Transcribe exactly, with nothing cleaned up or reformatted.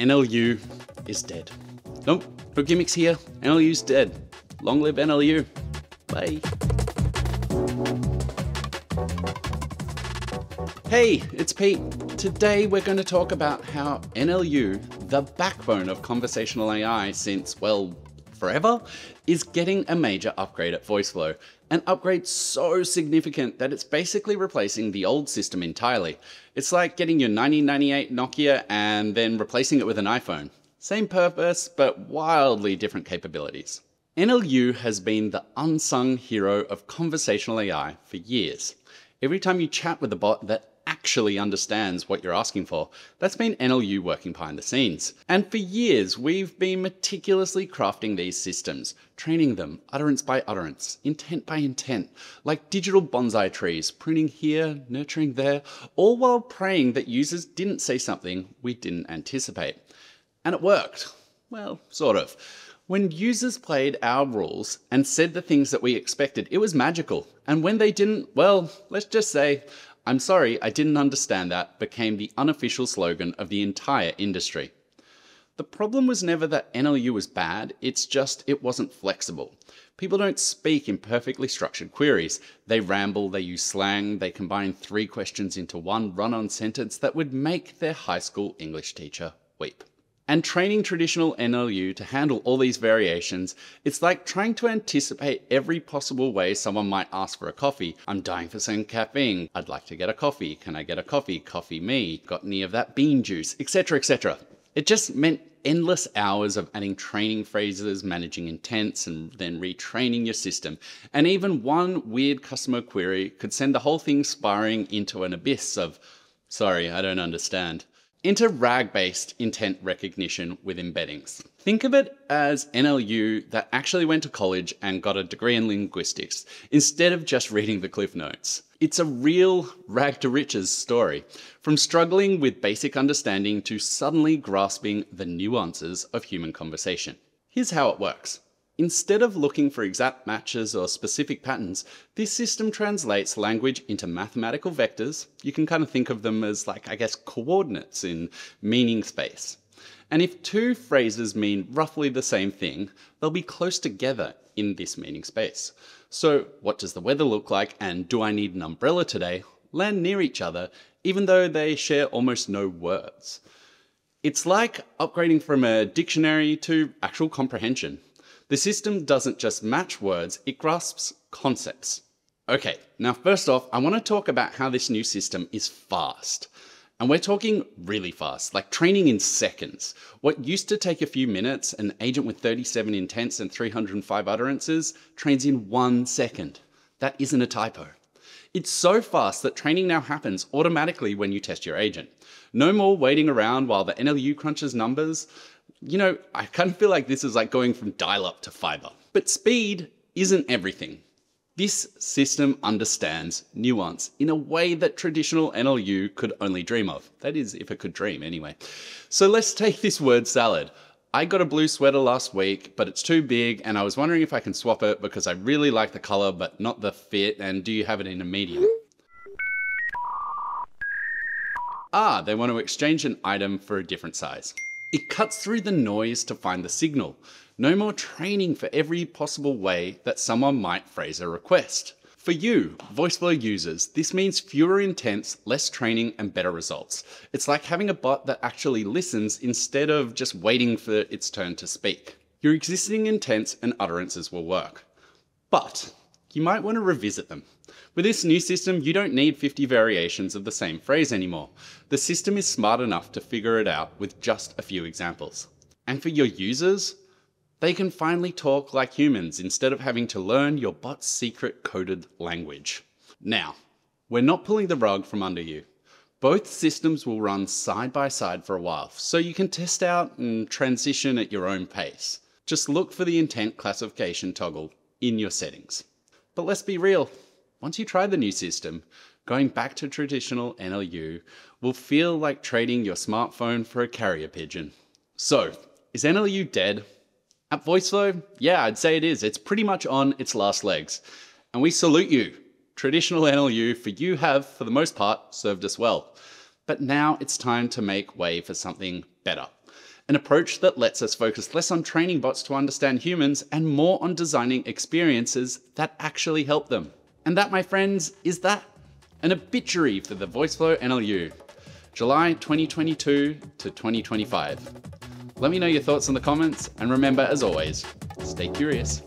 N L U is dead. Nope, no gimmicks here. N L U's dead. Long live N L U. Bye. Hey, it's Pete. Today we're going to talk about how N L U, the backbone of conversational A I since, well, forever, is getting a major upgrade at Voiceflow. An upgrade so significant that it's basically replacing the old system entirely. It's like getting your nineteen ninety-eight Nokia and then replacing it with an iPhone. Same purpose, but wildly different capabilities. N L U has been the unsung hero of conversational A I for years. Every time you chat with a bot that actually understands what you're asking for, that's been N L U working behind the scenes. And for years, we've been meticulously crafting these systems, training them utterance by utterance, intent by intent, like digital bonsai trees, pruning here, nurturing there, all while praying that users didn't say something we didn't anticipate. And it worked. Well, sort of. When users played our rules and said the things that we expected, it was magical. And when they didn't, well, let's just say, "I'm sorry, I didn't understand that," became the unofficial slogan of the entire industry. The problem was never that N L U was bad, it's just it wasn't flexible. People don't speak in perfectly structured queries. They ramble, they use slang, they combine three questions into one run-on sentence that would make their high school English teacher weep. And training traditional N L U to handle all these variations, it's like trying to anticipate every possible way someone might ask for a coffee. "I'm dying for some caffeine. I'd like to get a coffee. Can I get a coffee? Coffee me. Got any of that bean juice?" et cetera, et cetera. It just meant endless hours of adding training phrases, managing intents, and then retraining your system. And even one weird customer query could send the whole thing spiraling into an abyss of, "Sorry, I don't understand," into RAG-based intent recognition with embeddings. Think of it as N L U that actually went to college and got a degree in linguistics, instead of just reading the Cliff Notes. It's a real rag-to-riches story, from struggling with basic understanding to suddenly grasping the nuances of human conversation. Here's how it works. Instead of looking for exact matches or specific patterns, this system translates language into mathematical vectors. You can kind of think of them as like, I guess, coordinates in meaning space. And if two phrases mean roughly the same thing, they'll be close together in this meaning space. So what does the weather look like and do I need an umbrella today land near each other, even though they share almost no words. It's like upgrading from a dictionary to actual comprehension. The system doesn't just match words, it grasps concepts. Okay, now first off, I want to talk about how this new system is fast. And we're talking really fast, like training in seconds. What used to take a few minutes, an agent with thirty-seven intents and three hundred five utterances trains in one second. That isn't a typo. It's so fast that training now happens automatically when you test your agent. No more waiting around while the N L U crunches numbers. You know, I kind of feel like this is like going from dial-up to fiber. But speed isn't everything. This system understands nuance in a way that traditional N L U could only dream of. That is, if it could dream anyway. So let's take this word salad. I got a blue sweater last week, but it's too big and I was wondering if I can swap it because I really like the color but not the fit, and do you have it in a medium? Ah, they want to exchange an item for a different size. It cuts through the noise to find the signal. No more training for every possible way that someone might phrase a request. For you, Voiceflow users, this means fewer intents, less training, and better results. It's like having a bot that actually listens instead of just waiting for its turn to speak. Your existing intents and utterances will work, but you might want to revisit them. With this new system, you don't need fifty variations of the same phrase anymore. The system is smart enough to figure it out with just a few examples. And for your users, they can finally talk like humans instead of having to learn your bot's secret coded language. Now, we're not pulling the rug from under you. Both systems will run side by side for a while, so you can test out and transition at your own pace. Just look for the intent classification toggle in your settings. But let's be real, once you try the new system, going back to traditional N L U will feel like trading your smartphone for a carrier pigeon. So, is N L U dead? At Voiceflow, yeah, I'd say it is. It's pretty much on its last legs. And we salute you, traditional N L U, for you have, for the most part, served us well. But now it's time to make way for something better. an approach that lets us focus less on training bots to understand humans and more on designing experiences that actually help them. And that, my friends, is that. An obituary for the Voiceflow N L U, July twenty twenty-two to twenty twenty-five. Let me know your thoughts in the comments, and remember, as always, stay curious.